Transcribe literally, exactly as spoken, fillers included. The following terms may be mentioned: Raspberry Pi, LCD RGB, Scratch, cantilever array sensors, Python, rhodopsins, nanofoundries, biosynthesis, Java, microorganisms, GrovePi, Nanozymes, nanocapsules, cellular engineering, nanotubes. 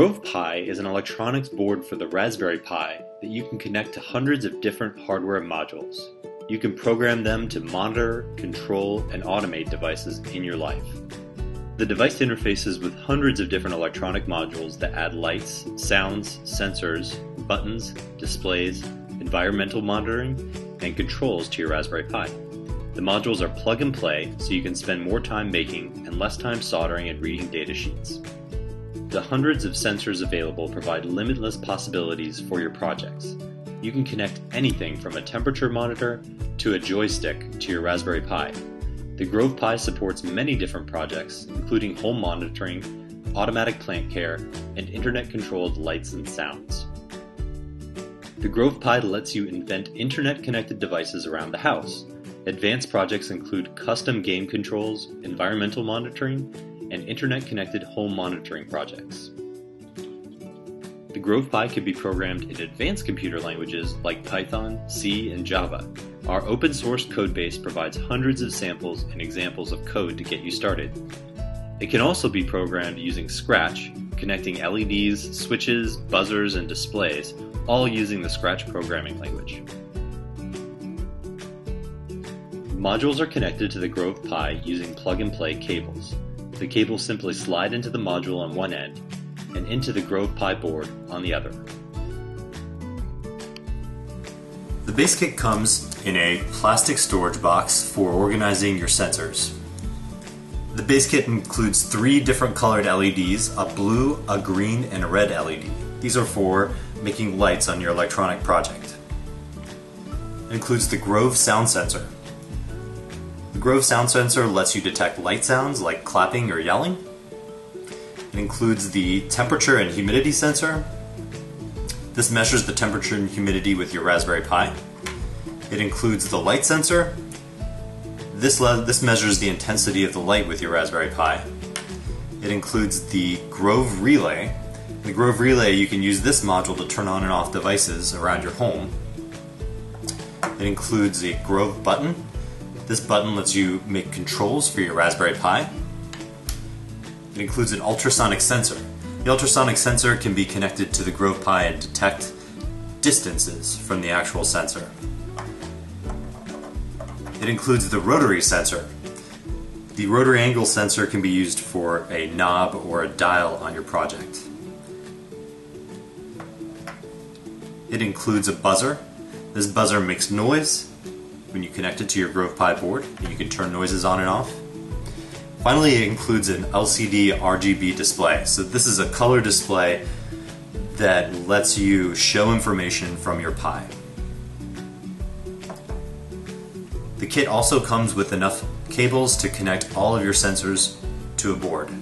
GrovePi is an electronics board for the Raspberry Pi that you can connect to hundreds of different hardware modules. You can program them to monitor, control, and automate devices in your life. The device interfaces with hundreds of different electronic modules that add lights, sounds, sensors, buttons, displays, environmental monitoring, and controls to your Raspberry Pi. The modules are plug and play, so you can spend more time making and less time soldering and reading data sheets. The hundreds of sensors available provide limitless possibilities for your projects. You can connect anything from a temperature monitor to a joystick to your Raspberry Pi. The GrovePi supports many different projects, including home monitoring, automatic plant care, and internet-controlled lights and sounds. The GrovePi lets you invent internet-connected devices around the house. Advanced projects include custom game controls, environmental monitoring, and internet-connected home monitoring projects. The GrovePi can be programmed in advanced computer languages like Python, C, and Java. Our open source code base provides hundreds of samples and examples of code to get you started. It can also be programmed using Scratch, connecting L E Ds, switches, buzzers, and displays, all using the Scratch programming language. Modules are connected to the GrovePi using plug-and-play cables. The cables simply slide into the module on one end and into the GrovePi board on the other. The base kit comes in a plastic storage box for organizing your sensors. The base kit includes three different colored L E Ds, a blue, a green, and a red L E D. These are for making lights on your electronic project. It includes the Grove sound sensor. The Grove sound sensor lets you detect light sounds like clapping or yelling. It includes the temperature and humidity sensor. This measures the temperature and humidity with your Raspberry Pi. It includes the light sensor. This, this measures the intensity of the light with your Raspberry Pi. It includes the Grove Relay. The Grove Relay, you can use this module to turn on and off devices around your home. It includes a Grove button. This button lets you make controls for your Raspberry Pi. It includes an ultrasonic sensor. The ultrasonic sensor can be connected to the GrovePi and detect distances from the actual sensor. It includes the rotary sensor. The rotary angle sensor can be used for a knob or a dial on your project. It includes a buzzer. This buzzer makes noise when you connect it to your GrovePi board, and you can turn noises on and off. Finally, it includes an L C D R G B display. So this is a color display that lets you show information from your Pi. The kit also comes with enough cables to connect all of your sensors to a board.